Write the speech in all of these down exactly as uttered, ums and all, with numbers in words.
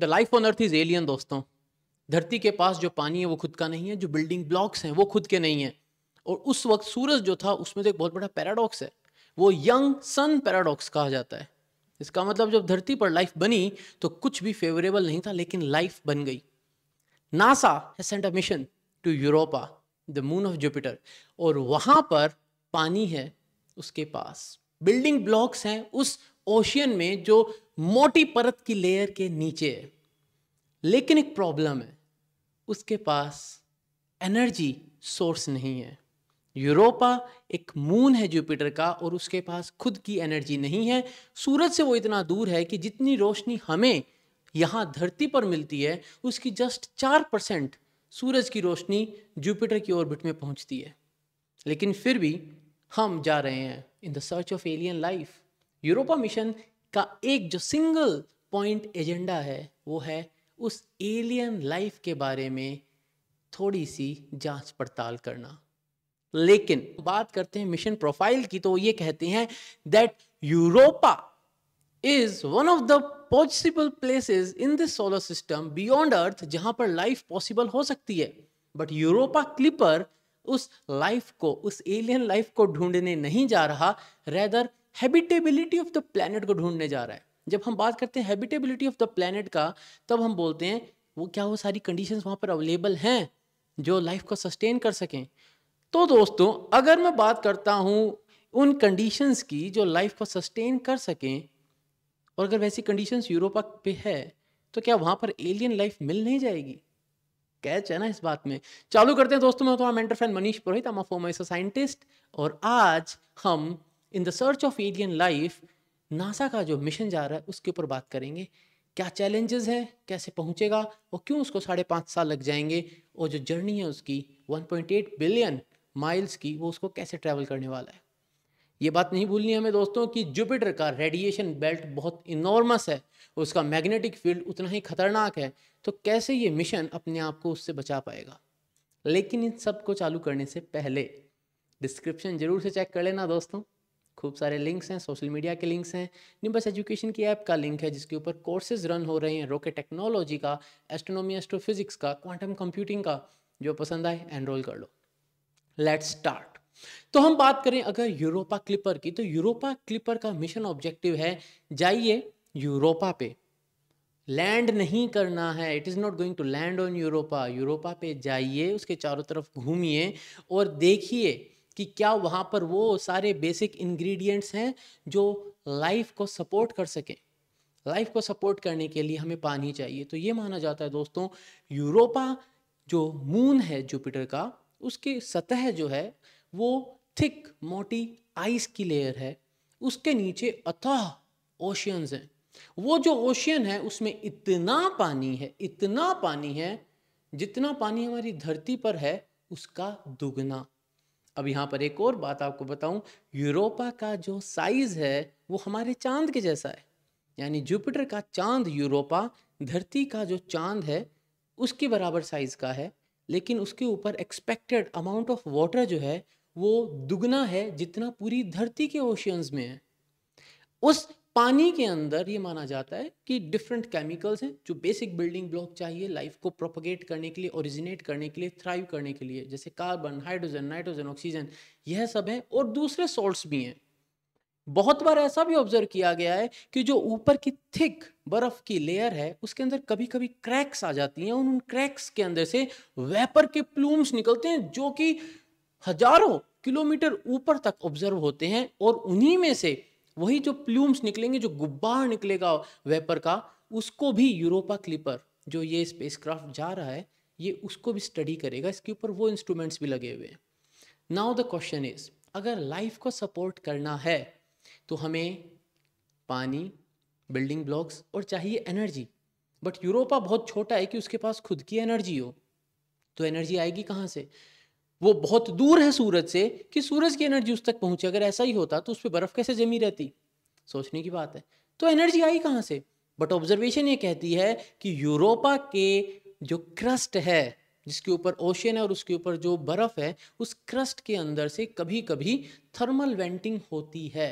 The life on earth is alien. दोस्तों, धरती के पास जो पानी है वो खुद का नहीं है, जो बिल्डिंग ब्लॉक्स हैं वो खुद के नहीं है। और उस वक्त सूरज जो था उसमें तो एक बहुत बड़ा पैराडॉक्स है, वो यंग सन पैराडॉक्स कहा जाता है। इसका मतलब जब धरती पर लाइफ बनी तो कुछ भी फेवरेबल नहीं था, लेकिन लाइफ बन गई। NASA has sent a mission to Europa, the moon of Jupiter, और वहां पर पानी है, उसके पास बिल्डिंग ब्लॉक्स हैं उस ओशियन में जो मोटी परत की लेयर के नीचे है। लेकिन एक प्रॉब्लम है, उसके पास एनर्जी सोर्स नहीं है। यूरोपा एक मून है जुपिटर का और उसके पास खुद की एनर्जी नहीं है। सूरज से वो इतना दूर है कि जितनी रोशनी हमें यहाँ धरती पर मिलती है उसकी जस्ट चार परसेंट सूरज की रोशनी जुपिटर की ऑर्बिट में पहुँचती है। लेकिन फिर भी हम जा रहे हैं in the search of alien life. Europa mission का एक जो सिंगल पॉइंट एजेंडा है वो है उस एलियन लाइफ के बारे में थोड़ी सी जांच पड़ताल करना। लेकिन बात करते हैं मिशन प्रोफाइल की, तो ये कहते हैं that Europa is one of the possible places in this solar system beyond earth जहां पर लाइफ पॉसिबल हो सकती है। बट यूरोपा क्लिपर उस लाइफ को, उस एलियन लाइफ को ढूंढने नहीं जा रहा, rather habitability of the planet को ढूंढने जा रहा है। जब हम बात करते हैं हैबिटेबिलिटी ऑफ द प्लैनेट का, तब हम बोलते हैं वो क्या वो सारी कंडीशंस वहाँ पर अवेलेबल हैं जो लाइफ को सस्टेन कर सकें। तो दोस्तों, अगर मैं बात करता हूँ उन कंडीशंस की जो लाइफ को सस्टेन कर सकें, और अगर वैसी कंडीशंस यूरोपा पे है, तो क्या वहाँ पर एलियन लाइफ मिल नहीं जाएगी? कैच है ना इस बात में। चालू करते हैं दोस्तों। मैं तो हमारा mentor friend Manish Purohit, I am a former scientist, और आज हम in the search of alien life, NASA का जो मिशन जा रहा है उसके ऊपर बात करेंगे। क्या चैलेंजेस हैं, कैसे पहुंचेगा, और क्यों उसको साढ़े पाँच साल लग जाएंगे, और जो जर्नी है उसकी one point eight billion miles की, वो उसको कैसे ट्रैवल करने वाला है। ये बात नहीं भूलनी हमें दोस्तों कि जुपिटर का रेडिएशन बेल्ट बहुत इनॉर्मस है, उसका मैग्नेटिक फील्ड उतना ही खतरनाक है, तो कैसे ये मिशन अपने आप को उससे बचा पाएगा। लेकिन इन सब को चालू करने से पहले डिस्क्रिप्शन जरूर से चेक कर लेना दोस्तों। खूब सारे लिंक्स हैं, सोशल मीडिया के लिंक्स हैं, निम्बस एजुकेशन की ऐप का लिंक है जिसके ऊपर कोर्सेज रन हो रहे हैं रॉकेट टेक्नोलॉजी का, एस्ट्रोनॉमी, एस्ट्रोफिजिक्स का, क्वांटम कंप्यूटिंग का। जो पसंद आए एनरोल कर लो। Let's start. तो हम बात करें अगर यूरोपा क्लिपर की, तो यूरोपा क्लिपर का मिशन ऑब्जेक्टिव है जाइए यूरोपा पे। लैंड नहीं करना है, it is not going to land on Europa. Europa पे जाइए, उसके चारों तरफ घूमिए और देखिए कि क्या वहां पर वो सारे बेसिक इंग्रेडिएंट्स हैं जो लाइफ को सपोर्ट कर सके। लाइफ को सपोर्ट करने के लिए हमें पानी चाहिए। तो ये माना जाता है दोस्तों यूरोपा जो मून है जुपिटर का, उसकी सतह जो है वो थिक मोटी आइस की लेयर है, उसके नीचे अथाह ओशियंस हैं। वो जो ओशियन है उसमें इतना पानी है, इतना पानी है जितना पानी हमारी धरती पर है उसका दुगना। अब यहाँ पर एक और बात आपको बताऊं, यूरोपा का जो साइज है वो हमारे चांद के जैसा है। यानी जुपिटर का चांद यूरोपा धरती का जो चांद है उसके बराबर साइज का है, लेकिन उसके ऊपर एक्सपेक्टेड अमाउंट ऑफ वाटर जो है वो दुगना है जितना पूरी धरती के ओशियंस में है। उस पानी के अंदर ये माना जाता है कि डिफरेंट केमिकल्स हैं जो बेसिक बिल्डिंग ब्लॉक चाहिए लाइफ को प्रोपगेट करने के लिए, ओरिजिनेट करने के लिए, थ्राइव करने के लिए, जैसे कार्बन, हाइड्रोजन, नाइट्रोजन, ऑक्सीजन, यह सब है। और दूसरे सॉल्ट्स भी हैं। बहुत बार ऐसा भी ऑब्जर्व किया गया है कि जो ऊपर की थिक बर्फ की लेयर है उसके अंदर कभी कभी क्रैक्स आ जाती हैं, और उन क्रैक्स के अंदर से वेपर के प्लूम्स निकलते हैं जो कि हजारों किलोमीटर ऊपर तक ऑब्जर्व होते हैं। और उन्हीं में से वही जो प्लूम्स निकलेंगे, जो गुब्बार निकलेगा वेपर का, उसको भी यूरोपा क्लिपर जो ये स्पेसक्राफ्ट जा रहा है ये उसको भी स्टडी करेगा। इसके ऊपर वो इंस्ट्रूमेंट्स भी लगे हुए हैं। नाउ द क्वेश्चन इज, अगर लाइफ को सपोर्ट करना है तो हमें पानी, बिल्डिंग ब्लॉक्स और चाहिए एनर्जी। बट यूरोपा बहुत छोटा है कि उसके पास खुद की एनर्जी हो, तो एनर्जी आएगी कहाँ से? वो बहुत दूर है सूरज से कि सूरज की एनर्जी उस तक पहुंचे। अगर ऐसा ही होता तो उस पर बर्फ कैसे जमी रहती, सोचने की बात है। तो एनर्जी आई कहाँ से? बट ऑब्जर्वेशन ये कहती है कि यूरोपा के जो क्रस्ट है जिसके ऊपर ओशियन है और उसके ऊपर जो बर्फ है, उस क्रस्ट के अंदर से कभी कभी थर्मल वेंटिंग होती है।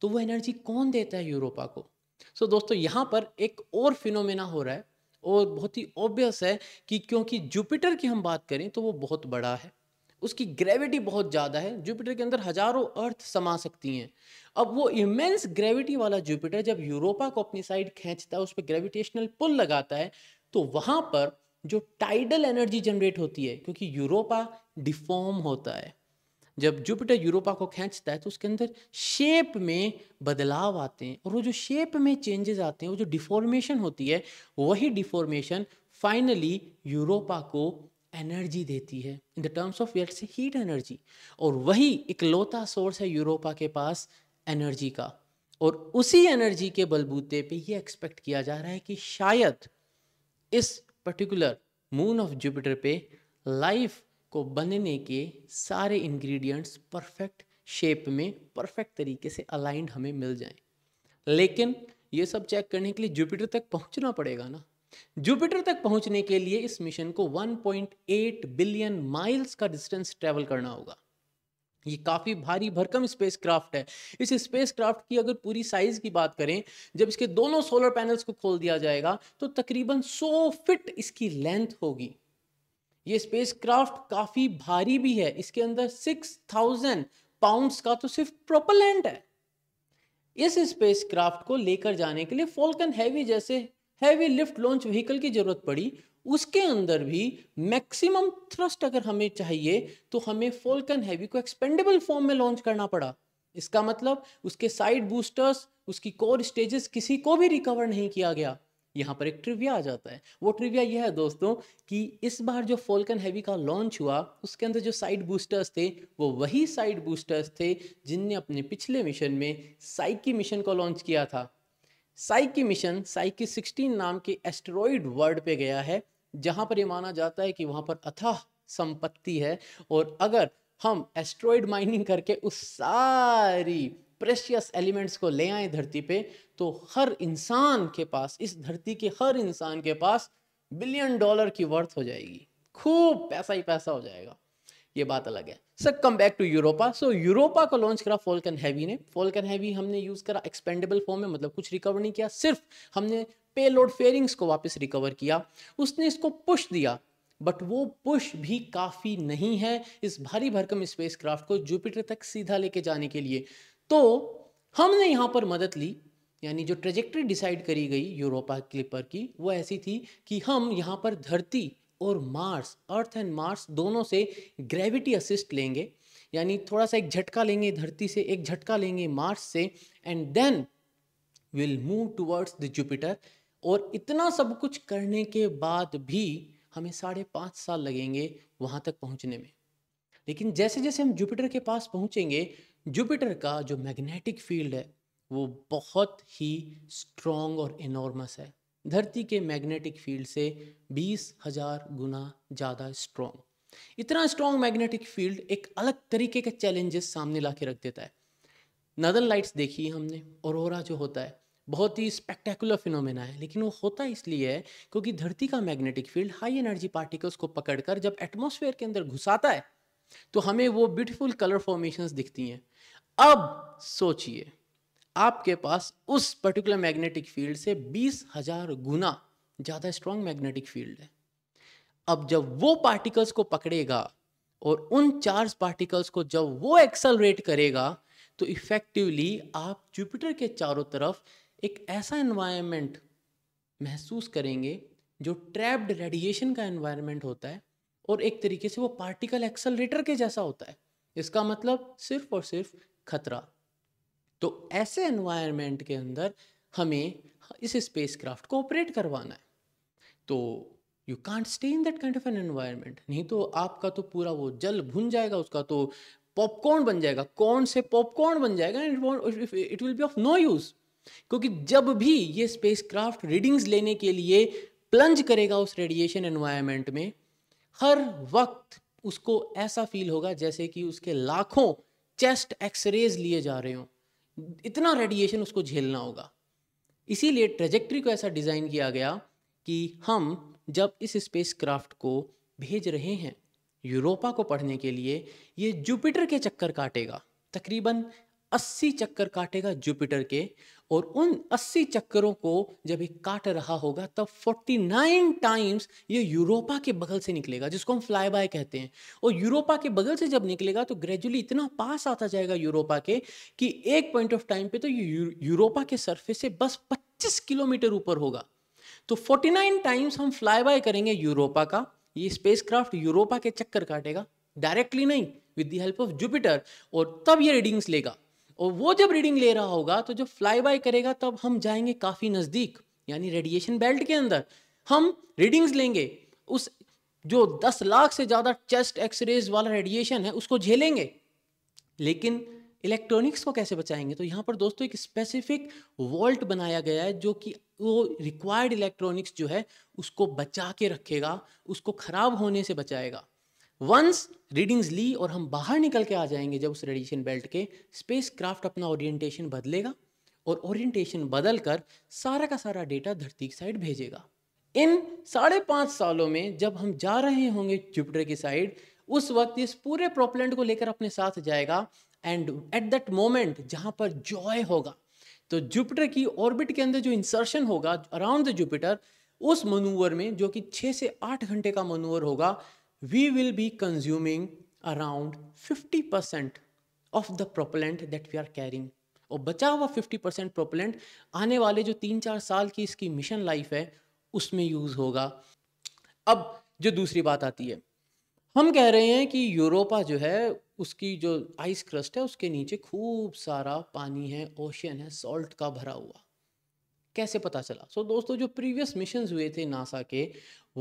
तो वो एनर्जी कौन देता है यूरोपा को? सो so, दोस्तों यहाँ पर एक और फिनोमेना हो रहा है और बहुत ही ऑब्वियस है कि क्योंकि जुपिटर की हम बात करें तो वो बहुत बड़ा है, उसकी ग्रेविटी बहुत ज़्यादा है, जुपिटर के अंदर हजारों अर्थ समा सकती हैं। अब वो इमेंस ग्रेविटी वाला जुपिटर जब यूरोपा को अपनी साइड खींचता है, उस पर ग्रेविटेशनल पुल लगाता है, तो वहाँ पर जो टाइडल एनर्जी जनरेट होती है, क्योंकि यूरोपा डिफॉर्म होता है, जब जुपिटर यूरोपा को खींचता है तो उसके अंदर शेप में बदलाव आते हैं और वो जो शेप में चेंजेस आते हैं, वो जो डिफॉर्मेशन होती है, वही डिफॉर्मेशन फाइनली यूरोपा को एनर्जी देती है in the terms of let's say heat energy. और वही इकलौता सोर्स है यूरोपा के पास एनर्जी का, और उसी एनर्जी के बलबूते पे ये एक्सपेक्ट किया जा रहा है कि शायद इस पर्टिकुलर मून ऑफ जुपिटर पे लाइफ को बनने के सारे इंग्रेडिएंट्स परफेक्ट शेप में परफेक्ट तरीके से अलाइंड हमें मिल जाएं। लेकिन ये सब चेक करने के लिए जुपिटर तक पहुंचना पड़ेगा ना। जुपिटर तक पहुंचने के लिए इस मिशन को one point eight billion miles का डिस्टेंस ट्रेवल करना होगा। ये काफ़ी भारी भरकम स्पेसक्राफ्ट है। इस स्पेसक्राफ्ट की अगर पूरी साइज की बात करें, जब इसके दोनों सोलर पैनल्स को खोल दिया जाएगा तो तकरीबन सौ फिट इसकी लेंथ होगी। ये स्पेसक्राफ्ट काफ़ी भारी भी है, इसके अंदर सिक्स थाउजेंड पाउंड्स का तो सिर्फ प्रोपेलेंट है। इस स्पेसक्राफ्ट को लेकर जाने के लिए फॉल्कन हैवी जैसे हैवी लिफ्ट लॉन्च व्हीकल की जरूरत पड़ी। उसके अंदर भी मैक्सिमम थ्रस्ट अगर हमें चाहिए तो हमें फॉल्कन हैवी को एक्सपेंडेबल फॉर्म में लॉन्च करना पड़ा। इसका मतलब उसके साइड बूस्टर्स, उसकी कोर स्टेजेस किसी को भी रिकवर नहीं किया गया। यहाँ पर एक ट्रिविया आ जाता है। वो ट्रिविया यह है दोस्तों कि इस बार जो फॉल्कन हैवी का लॉन्च हुआ उसके अंदर जो साइड बूस्टर्स थे वो वही साइड बूस्टर्स थे जिनने अपने पिछले मिशन में साइकी मिशन को लॉन्च किया था। साइकी मिशन साइकी सिक्सटीन नाम के एस्टेरॉयड वर्ल्ड पे गया है, जहाँ पर ये माना जाता है कि वहाँ पर अथाह संपत्ति है, और अगर हम एस्टेरॉयड माइनिंग करके उस सारी प्रेशियस एलिमेंट्स को ले आए धरती पे तो हर इंसान के पास, इस धरती के हर इंसान के पास बिलियन डॉलर की वर्थ हो जाएगी। खूब पैसा ही पैसा हो जाएगा। ये बात अलग है। Sir come back to Europa. So Europa को लॉन्च करा फॉल्कन हैवी ने। फॉल्कन हैवी हमने यूज़ करा एक्सपेंडेबल फॉर्म में, मतलब कुछ रिकवर नहीं किया, सिर्फ हमने पेलोड फेयरिंग्स को वापस रिकवर किया। उसने इसको पुश दिया, बट वो पुश भी काफ़ी नहीं है इस भारी भरकम स्पेसक्राफ्ट को जुपिटर तक सीधा लेके जाने के लिए। तो हमने यहाँ पर मदद ली, यानी जो ट्रेजेक्टरी डिसाइड करी गई यूरोपा क्लिपर की वो ऐसी थी कि हम यहाँ पर धरती और मार्स, अर्थ एंड मार्स दोनों से ग्रेविटी असिस्ट लेंगे, यानी थोड़ा सा एक झटका लेंगे धरती से, एक झटका लेंगे मार्स से, and then will move towards the Jupiter. और इतना सब कुछ करने के बाद भी हमें साढ़े पाँच साल लगेंगे वहाँ तक पहुँचने में। लेकिन जैसे जैसे हम जुपिटर के पास पहुँचेंगे, जुपिटर का जो मैग्नेटिक फील्ड है वो बहुत ही स्ट्रॉन्ग और एनॉर्मस है, धरती के मैग्नेटिक फील्ड से बीस हजार गुना ज़्यादा स्ट्रॉन्ग। इतना स्ट्रॉन्ग मैग्नेटिक फील्ड एक अलग तरीके के चैलेंजेस सामने ला के रख देता है। नॉर्दर्न लाइट्स देखी है हमने, औरोरा जो होता है बहुत ही स्पेक्टेकुलर फिनोमेना है, लेकिन वो होता इसलिए है क्योंकि धरती का magnetic field high energy particles को पकड़कर जब एटमॉस्फेयर के अंदर घुसाता है तो हमें वो ब्यूटीफुल कलर फॉर्मेशंस दिखती हैं। अब सोचिए आपके पास उस पर्टिकुलर मैग्नेटिक फील्ड से बीस हजार गुना ज़्यादा स्ट्रॉन्ग मैग्नेटिक फील्ड है। अब जब वो पार्टिकल्स को पकड़ेगा और उन चार्ज पार्टिकल्स को जब वो एक्सेलरेट करेगा तो इफेक्टिवली आप जुपिटर के चारों तरफ एक ऐसा एनवायरनमेंट महसूस करेंगे जो ट्रैप्ड रेडिएशन का एनवायरनमेंट होता है, और एक तरीके से वो पार्टिकल एक्सेलरेटर के जैसा होता है। इसका मतलब सिर्फ और सिर्फ खतरा। तो ऐसे एनवायरनमेंट के अंदर हमें इस स्पेसक्राफ्ट को ऑपरेट करवाना है। तो you can't stay in that kind of an environment, नहीं तो आपका तो पूरा वो जल भुन जाएगा, उसका तो पॉपकॉर्न बन जाएगा, कॉर्न से पॉपकॉर्न बन जाएगा, and it will be of no use. क्योंकि जब भी ये स्पेसक्राफ्ट रीडिंग्स लेने के लिए प्लंज करेगा उस रेडिएशन एनवायरनमेंट में, हर वक्त उसको ऐसा फील होगा जैसे कि उसके लाखों चेस्ट एक्सरेज लिए जा रहे हों। इतना रेडिएशन उसको झेलना होगा। इसीलिए ट्रेजेक्टरी को ऐसा डिज़ाइन किया गया कि हम जब इस स्पेसक्राफ्ट को भेज रहे हैं यूरोपा को पढ़ने के लिए, ये जुपिटर के चक्कर काटेगा, तकरीबन अस्सी चक्कर काटेगा जुपिटर के, और उन अस्सी चक्करों को जब ये काट रहा होगा तब उनचास टाइम्स ये यूरोपा के बगल से निकलेगा, जिसको हम फ्लाई बाय कहते हैं। और यूरोपा के बगल से जब निकलेगा तो ग्रेजुअली इतना पास आता जाएगा यूरोपा के कि एक पॉइंट ऑफ टाइम पे तो ये यूरोपा के सरफेस से बस पच्चीस किलोमीटर ऊपर होगा। तो उनचास टाइम्स हम फ्लाई बाय करेंगे यूरोपा का, ये स्पेसक्राफ्ट यूरोपा के चक्कर काटेगा, डायरेक्टली नहीं, with the help of Jupiter, और तब ये रीडिंग्स लेगा। और वो जब रीडिंग ले रहा होगा तो जब फ्लाई बाय करेगा तब हम जाएंगे काफ़ी नज़दीक, यानी रेडिएशन बेल्ट के अंदर हम रीडिंग्स लेंगे, उस जो दस लाख से ज़्यादा चेस्ट एक्सरेज वाला रेडिएशन है उसको झेलेंगे। लेकिन इलेक्ट्रॉनिक्स को कैसे बचाएंगे? तो यहाँ पर दोस्तों एक स्पेसिफिक वॉल्ट बनाया गया है जो कि वो रिक्वायर्ड इलेक्ट्रॉनिक्स जो है उसको बचा के रखेगा, उसको ख़राब होने से बचाएगा। वंस रीडिंग्स ली और हम बाहर निकल के आ जाएंगे जब उस रेडिएशन बेल्ट के, स्पेसक्राफ्ट अपना ओरिएंटेशन बदलेगा और ओरिएंटेशन बदलकर सारा का सारा डेटा धरती की साइड भेजेगा। इन साढ़े पाँच सालों में जब हम जा रहे होंगे जुपिटर की साइड, उस वक्त इस पूरे प्रोपेलेंट को लेकर अपने साथ जाएगा, एंड एट दैट मोमेंट जहाँ पर जॉय होगा तो जुपिटर की ऑर्बिट के अंदर जो इंसर्शन होगा अराउंड द जुपिटर, उस मनूवर में जो कि छः से आठ घंटे का मनूवर होगा, we will be consuming around fifty percent of the propellant that we are carrying। और बचा हुआ fifty percent propellant आने वाले जो तीन चार साल की इसकी मिशन लाइफ है उसमें यूज़ होगा। अब जो दूसरी बात आती है, हम कह रहे हैं कि यूरोपा जो है उसकी जो आइस क्रस्ट है उसके नीचे खूब सारा पानी है, ओशियन है सॉल्ट का भरा हुआ। कैसे पता चला? सो so, दोस्तों जो प्रीवियस मिशंस हुए थे नासा के,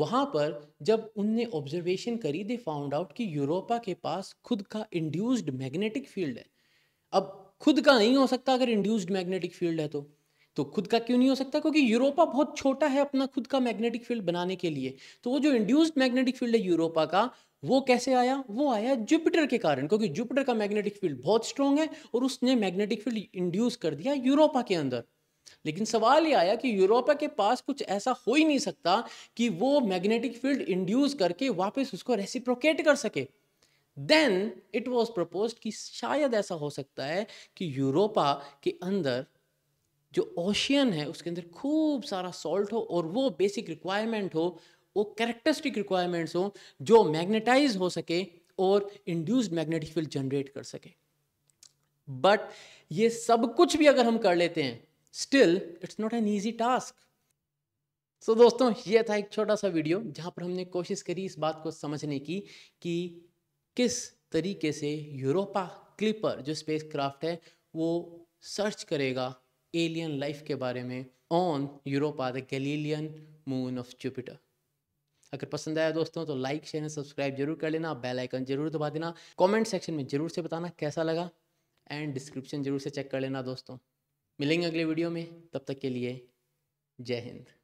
वहाँ पर जब उनने ऑब्जर्वेशन करी, दे फाउंड आउट कि यूरोपा के पास खुद का इंड्यूस्ड मैग्नेटिक फील्ड है। अब खुद का नहीं हो सकता अगर इंड्यूस्ड मैग्नेटिक फील्ड है तो तो खुद का क्यों नहीं हो सकता? क्योंकि यूरोपा बहुत छोटा है अपना खुद का मैग्नेटिक फील्ड बनाने के लिए। तो वो जो इंड्यूस्ड मैग्नेटिक फील्ड है यूरोपा का, वो कैसे आया? वो आया जुपिटर के कारण, क्योंकि जुपिटर का मैग्नेटिक फील्ड बहुत स्ट्रॉन्ग है और उसने मैग्नेटिक फील्ड इंड्यूस कर दिया यूरोपा के अंदर। लेकिन सवाल ये आया कि यूरोपा के पास कुछ ऐसा हो ही नहीं सकता कि वो मैग्नेटिक फील्ड इंड्यूस करके वापस उसको रेसिप्रोकेट कर सके। देन इट वाज प्रपोज्ड कि शायद ऐसा हो सकता है कि यूरोपा के अंदर जो ओशियन है उसके अंदर खूब सारा सॉल्ट हो और वो बेसिक रिक्वायरमेंट हो, वो कैरेक्टरिस्टिक रिक्वायरमेंट्स हो जो मैग्नेटाइज हो सके और इंड्यूस्ड मैग्नेटिक फील्ड जनरेट कर सके। बट ये सब कुछ भी अगर हम कर लेते हैं, still it's not an easy task. So दोस्तों ये था एक छोटा सा वीडियो जहाँ पर हमने कोशिश करी इस बात को समझने की कि किस तरीके से यूरोपा क्लिपर जो स्पेसक्राफ्ट है वो सर्च करेगा एलियन लाइफ के बारे में on Europa, the Galilean moon of Jupiter. अगर पसंद आया दोस्तों तो लाइक, शेयर और सब्सक्राइब जरूर कर लेना, बेल आइकन जरूर दबा देना, कमेंट सेक्शन में जरूर से बताना कैसा लगा, एंड डिस्क्रिप्शन जरूर से चेक कर लेना दोस्तों। मिलेंगे अगले वीडियो में, तब तक के लिए जय हिंद।